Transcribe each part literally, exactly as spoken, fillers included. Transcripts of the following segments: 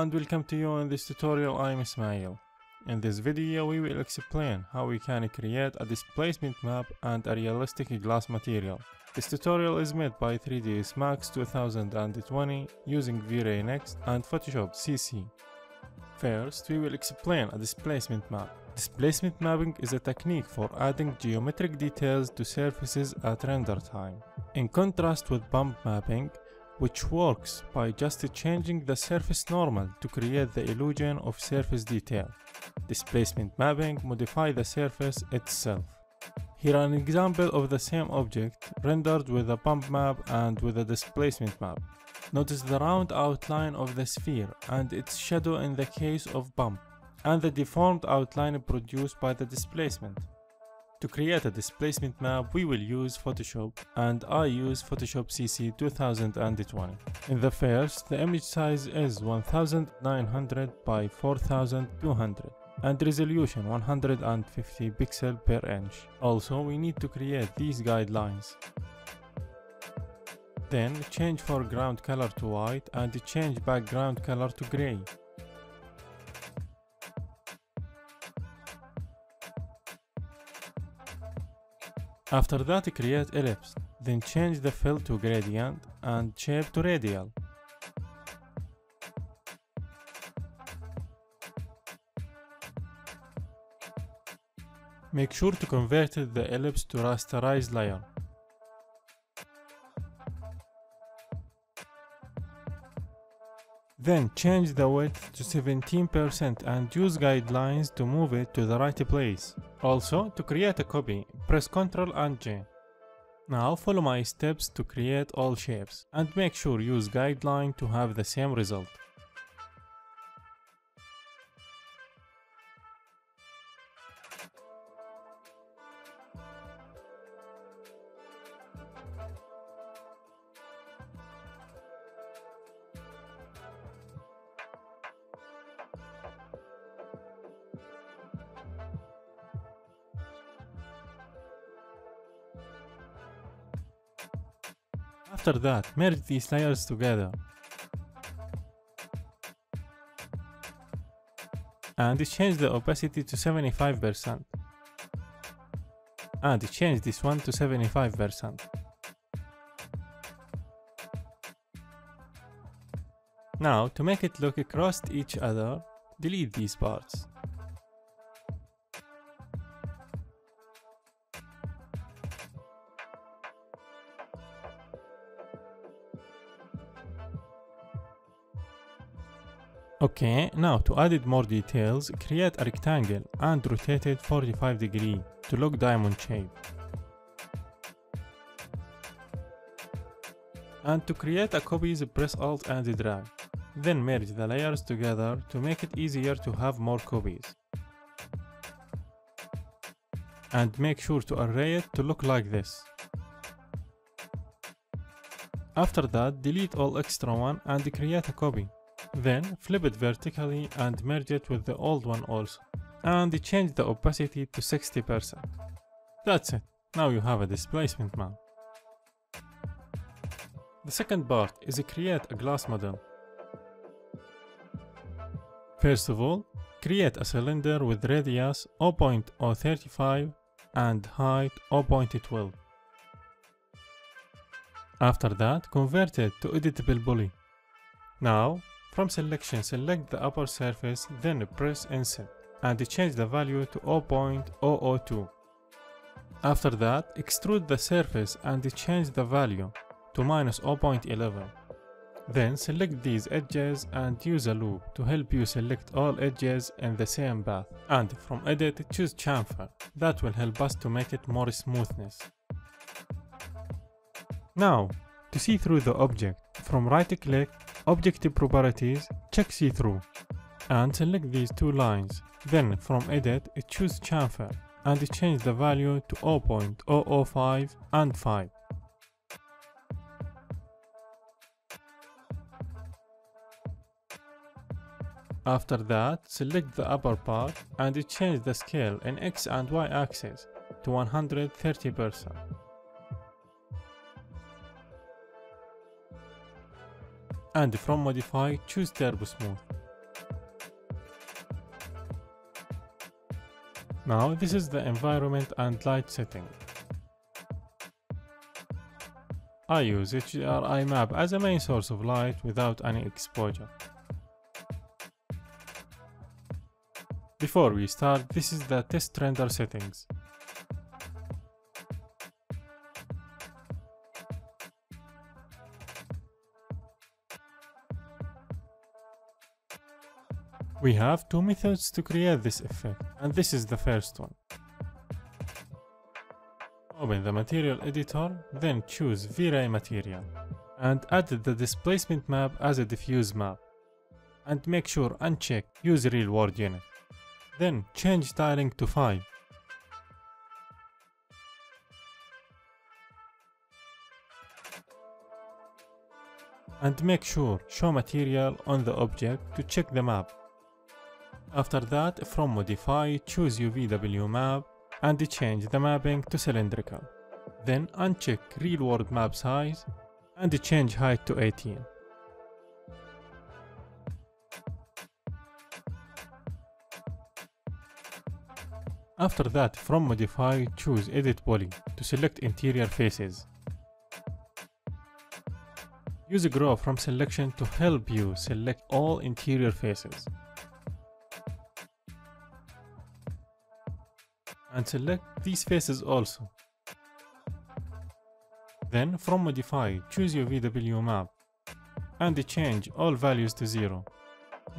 and welcome to you in this tutorial. I'm Ismail. In this video we will explain how we can create a displacement map and a realistic glass material. This tutorial is made by three D S Max two thousand twenty using V-Ray Next and Photoshop C C. First, we will explain a displacement map. Displacement mapping is a technique for adding geometric details to surfaces at render time, in contrast with bump mapping, which works by just changing the surface normal to create the illusion of surface detail. Displacement mapping modifies the surface itself. Here an example of the same object rendered with a bump map and with a displacement map. Notice the round outline of the sphere and its shadow in the case of bump, and the deformed outline produced by the displacement. To create a displacement map, we will use Photoshop, and I use Photoshop C C two thousand twenty. In the first, the image size is nineteen hundred by forty-two hundred and resolution one hundred fifty pixels per inch. Also, we need to create these guidelines. Then change foreground color to white and change background color to gray. After that, create ellipse, then change the fill to gradient and shape to radial. Make sure to convert the ellipse to rasterized layer. Then change the width to seventeen percent and use guidelines to move it to the right place. Also, to create a copy, press Ctrl and J. Now follow my steps to create all shapes, and make sure use guideline to have the same result. After that, merge these layers together and change the opacity to seventy-five percent and change this one to seventy-five percent. Now, to make it look across each other, delete these parts. Okay, now to add more details, create a rectangle and rotate it forty-five degrees to look diamond shape. And to create a copy, press Alt and drag. Then merge the layers together to make it easier to have more copies. And make sure to array it to look like this. After that, delete all extra one and create a copy. Then flip it vertically and merge it with the old one also, and change the opacity to sixty percent. That's it, now you have a displacement map. The second part is create a glass model. First of all, create a cylinder with radius zero point zero three five and height zero point one two. After that, convert it to editable poly. Now, from selection, select the upper surface, then press Insert, and change the value to zero point zero zero two. After that, extrude the surface and change the value to minus zero point one one. Then select these edges and use a loop to help you select all edges in the same path. And from Edit, choose Chamfer. That will help us to make it more smoothness. Now, to see through the object, from right-click, Object Properties, check See-Through, and select these two lines. Then from Edit, choose Chamfer, and change the value to zero point zero zero five and five. After that, select the upper part, and change the scale in X and Y axis to one hundred thirty percent. And from Modify, choose Turbo Smooth. Now this is the environment and light setting. I use H D R I map as a main source of light without any exposure. Before we start, this is the test render settings. We have two methods to create this effect, and this is the first one. Open the material editor, then choose V-Ray material, and add the displacement map as a diffuse map, and make sure uncheck use real world unit. Then change tiling to five. And make sure show material on the object to check the map. After that, from modify, choose U V W map and change the mapping to cylindrical. Then uncheck real world map size and change height to eighteen. After that, from modify, choose edit poly to select interior faces. Use grow from selection to help you select all interior faces. And select these faces also. Then from modify, choose your V W map and change all values to zero.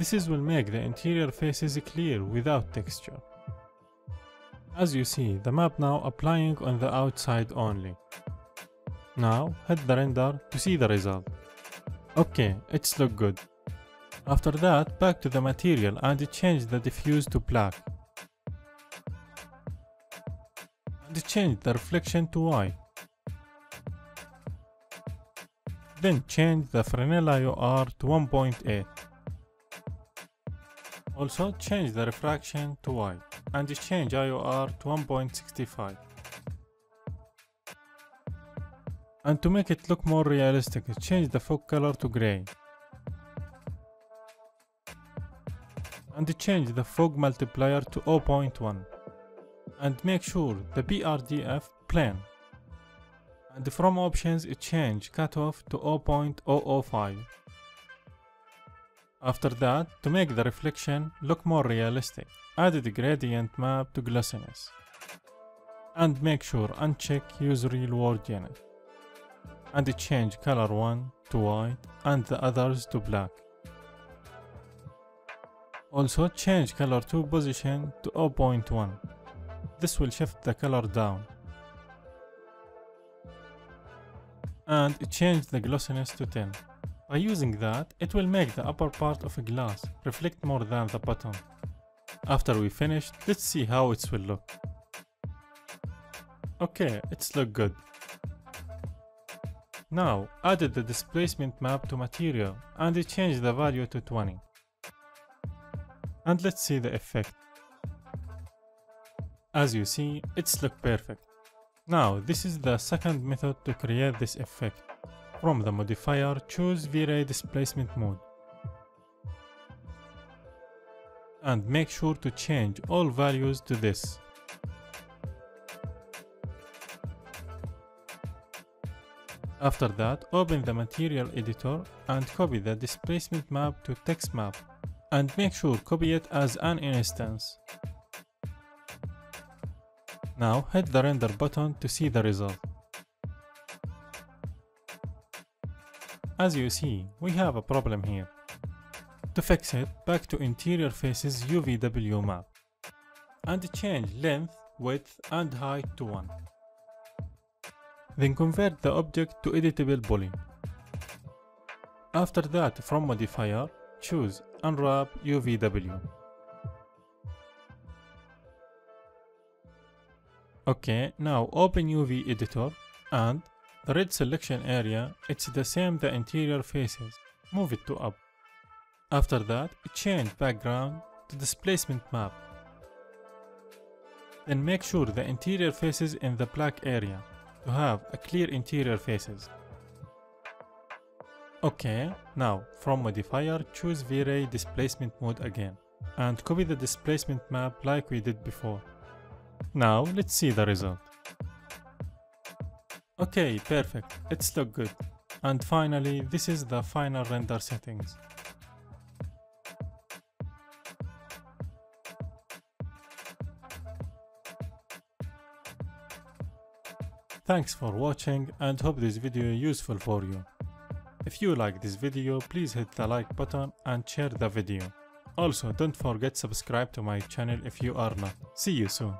This is will make the interior faces clear without texture. As you see, the map now applying on the outside only. Now hit the render to see the result. Okay, it's look good. After that, back to the material and change the diffuse to black. And change the reflection to white. Then change the Fresnel I O R to one point eight. Also change the refraction to white and change I O R to one point six five. And to make it look more realistic, change the fog color to gray. And change the fog multiplier to zero point one. And make sure the B R D F plane. And from options, change cutoff to zero point zero zero five. After that, to make the reflection look more realistic, add the gradient map to glossiness. And make sure uncheck use real world unit. And change color one to white and the others to black. Also change color two position to zero point one. This will shift the color down. And change the glossiness to ten. By using that, it will make the upper part of a glass reflect more than the bottom. After we finish, let's see how it will look. Okay, it's look good. Now, add the displacement map to material and change the value to twenty. And let's see the effect. As you see, it's look perfect. Now, this is the second method to create this effect. From the modifier, choose V-Ray displacement mode. And make sure to change all values to this. After that, open the material editor and copy the displacement map to text map and make sure copy it as an instance. Now hit the render button to see the result. As you see, we have a problem here. To fix it, back to interior faces U V W map and change length, width and height to one. Then convert the object to editable poly. After that, from modifier, choose unwrap U V W. Okay, now open U V editor and the red selection area, it's the same the interior faces, move it to up. After that, change background to displacement map. Then make sure the interior faces in the black area to have a clear interior faces. Okay, now from modifier, choose V-Ray displacement mode again and copy the displacement map like we did before Now let's see the result. Okay, perfect, it's look good. And finally, this is the final render settings. Thanks for watching and hope this video useful for you. If you like this video, please hit the like button and share the video. Also, don't forget subscribe to my channel if you are not. See you soon.